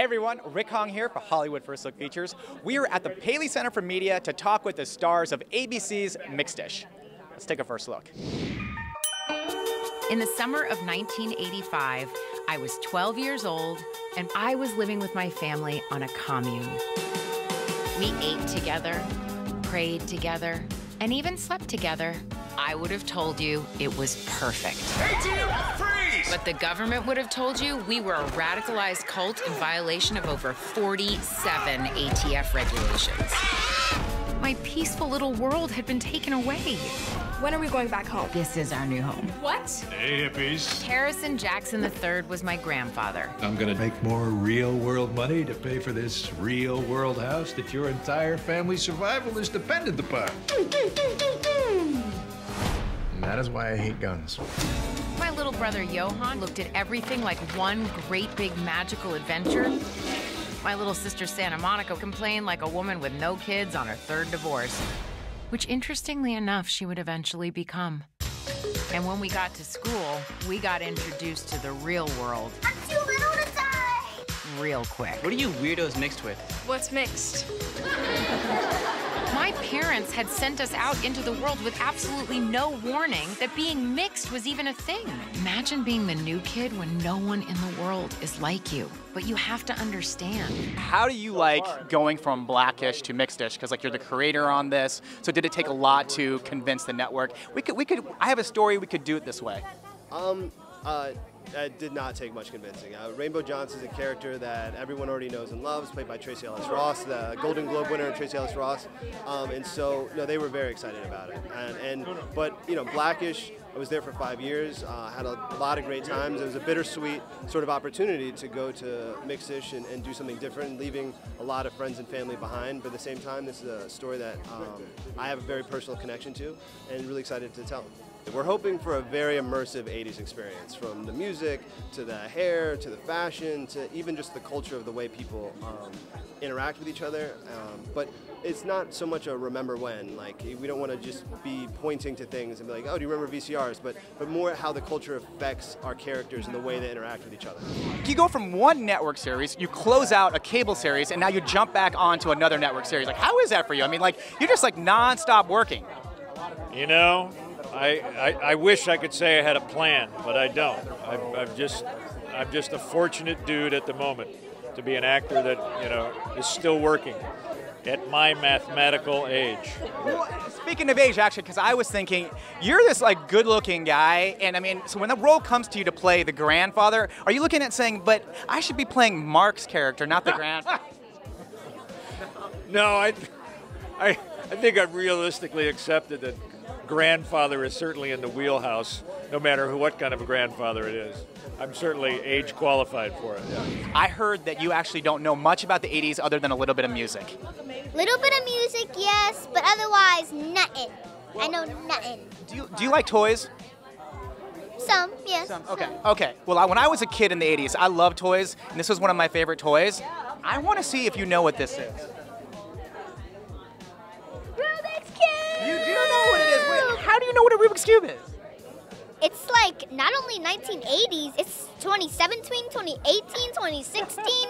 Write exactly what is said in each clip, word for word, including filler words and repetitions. Hey everyone, Rick Hong here for Hollywood First Look Features. We are at the Paley Center for Media to talk with the stars of A B C's Mixedish. Let's take a first look. In the summer of nineteen eighty-five, I was twelve years old and I was living with my family on a commune. We ate together, prayed together, and even slept together. I would have told you it was perfect. A T F, freeze! But the government would have told you we were a radicalized cult in violation of over forty-seven A T F regulations. My peaceful little world had been taken away. When are we going back home? This is our new home. What? Hey, hippies. Harrison Jackson the third was my grandfather. I'm gonna make more real world money to pay for this real world house that your entire family's survival is dependent upon. And that is why I hate guns. My little brother Johan looked at everything like one great big magical adventure. My little sister Santa Monica complained like a woman with no kids on her third divorce, which interestingly enough, she would eventually become. And when we got to school, we got introduced to the real world. I'm too little to die! Real quick. What are you weirdos mixed with? What's mixed? My parents had sent us out into the world with absolutely no warning that being mixed was even a thing. Imagine being the new kid when no one in the world is like you, but you have to understand. How do you like going from Blackish to Mixedish? Because like you're the creator on this, so did it take a lot to convince the network? We could, we could. I have a story. We could do it this way. Um, uh, it did not take much convincing. Uh, Rainbow Johnson is a character that everyone already knows and loves, played by Tracee Ellis Ross, the Golden Globe winner, Tracee Ellis Ross. Um, and so, no, they were very excited about it. And, and but you know, Blackish. I was there for five years. Uh, had a lot of great times. It was a bittersweet sort of opportunity to go to Mixedish and, and do something different, leaving a lot of friends and family behind. But at the same time, this is a story that um, I have a very personal connection to, and really excited to tell. We're hoping for a very immersive eighties experience, from the music to the hair to the fashion to even just the culture of the way people um, interact with each other. Um, but it's not so much a remember when, like we don't want to just be pointing to things and be like, oh, do you remember V C Rs? But, but more how the culture affects our characters and the way they interact with each other. You go from one network series, you close out a cable series, and now you jump back onto another network series. Like, how is that for you? I mean, like, you're just like nonstop working. You know? I, I, I wish I could say I had a plan, but I don't. I'm, I'm just I'm just a fortunate dude at the moment to be an actor that, you know, is still working at my mathematical age. Well, speaking of age, actually, because I was thinking, you're this like good-looking guy, and I mean, so when the role comes to you to play the grandfather, are you looking at saying, but I should be playing Mark's character, not the grandfather? No, I, I, I think I've realistically accepted that grandfather is certainly in the wheelhouse, no matter who, what kind of a grandfather it is. I'm certainly age qualified for it. Yeah. I heard that you actually don't know much about the eighties other than a little bit of music. Little bit of music, yes, but otherwise, nothing. Well, I know nothing. Do you, do you like toys? Some, yes. Some, okay, okay. Well, I, when I was a kid in the eighties, I loved toys, and this was one of my favorite toys. I want to see if you know what this is. Rubik's Cube! You do know what it is. How do you know what a Rubik's Cube is? It's like not only nineteen eighties, it's twenty seventeen, twenty eighteen, twenty sixteen,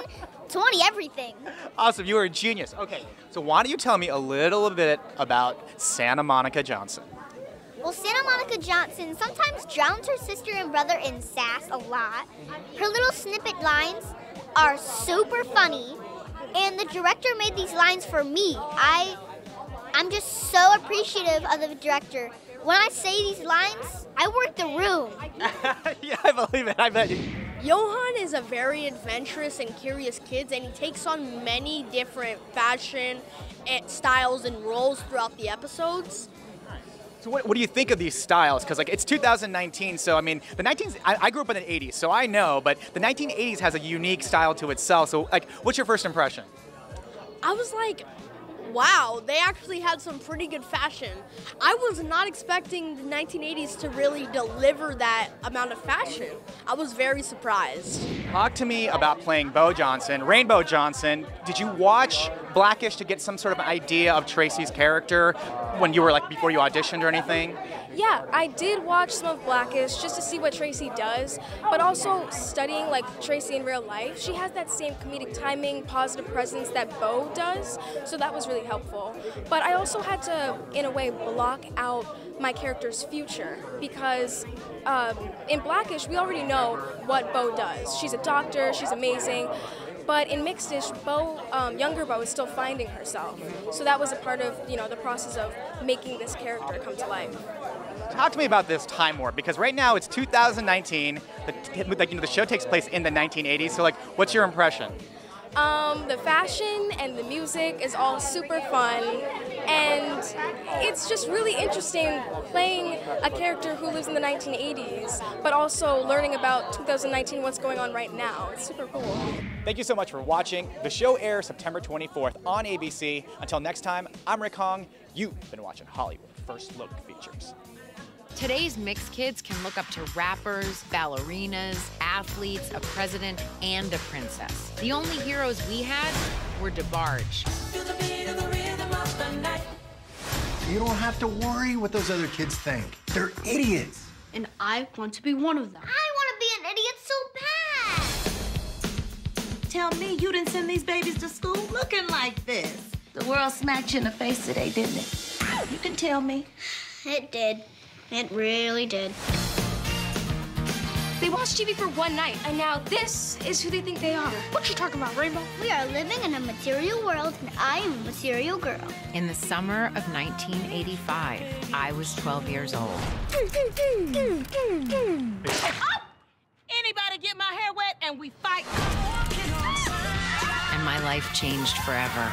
twenty everything. Awesome, you are a genius. Okay, so why don't you tell me a little bit about Santa Monica Johnson? Well, Santa Monica Johnson sometimes drowns her sister and brother in sass a lot. Her little snippet lines are super funny, and the director made these lines for me. I. I'm just so appreciative of the director. When I say these lines, I work the room. Yeah, I believe it. I bet you. Johan is a very adventurous and curious kid, and he takes on many different fashion styles and roles throughout the episodes. So what, what do you think of these styles? Because like it's two thousand nineteen, so I mean the nineteens. I, I grew up in the eighties, so I know. But the nineteen eighties has a unique style to itself. So like, what's your first impression? I was like, wow, they actually had some pretty good fashion. I was not expecting the nineteen eighties to really deliver that amount of fashion. I was very surprised. Talk to me about playing Bo Johnson, Rainbow Johnson. Did you watch Blackish to get some sort of idea of Tracee's character when you were like, before you auditioned or anything? Yeah, I did watch some of Blackish just to see what Tracee does, but also studying like Tracee in real life. She has that same comedic timing, positive presence that Bo does, so that was really helpful. But I also had to, in a way, block out my character's future, because um, in Blackish, we already know what Bo does. She's a doctor, she's amazing. But in Mixedish, Bo, um, younger Bo, is still finding herself. So that was a part of, you know, the process of making this character come to life. Talk to me about this time warp, because right now it's two thousand nineteen. The, like, you know, the show takes place in the nineteen eighties. So, like, what's your impression? Um, the fashion and the music is all super fun, and it's just really interesting playing a character who lives in the nineteen eighties, but also learning about two thousand nineteen, what's going on right now. It's super cool. Thank you so much for watching. The show airs September twenty-fourth on A B C. Until next time, I'm Rick Hong. You've been watching Hollywood First Look Features. Today's mixed kids can look up to rappers, ballerinas, athletes, a president, and a princess. The only heroes we had were DeBarge. You don't have to worry what those other kids think. They're idiots. And I want to be one of them. I want to be an idiot so bad. Tell me you didn't send these babies to school looking like this. The world smacked you in the face today, didn't it? You can tell me. It did. It really did. They watched T V for one night, and now this is who they think they are. What you talking about, Rainbow? We are living in a material world, and I am a material girl. In the summer of nineteen eighty-five, I was twelve years old. Oh! Anybody get my hair wet, and we fight. And my life changed forever.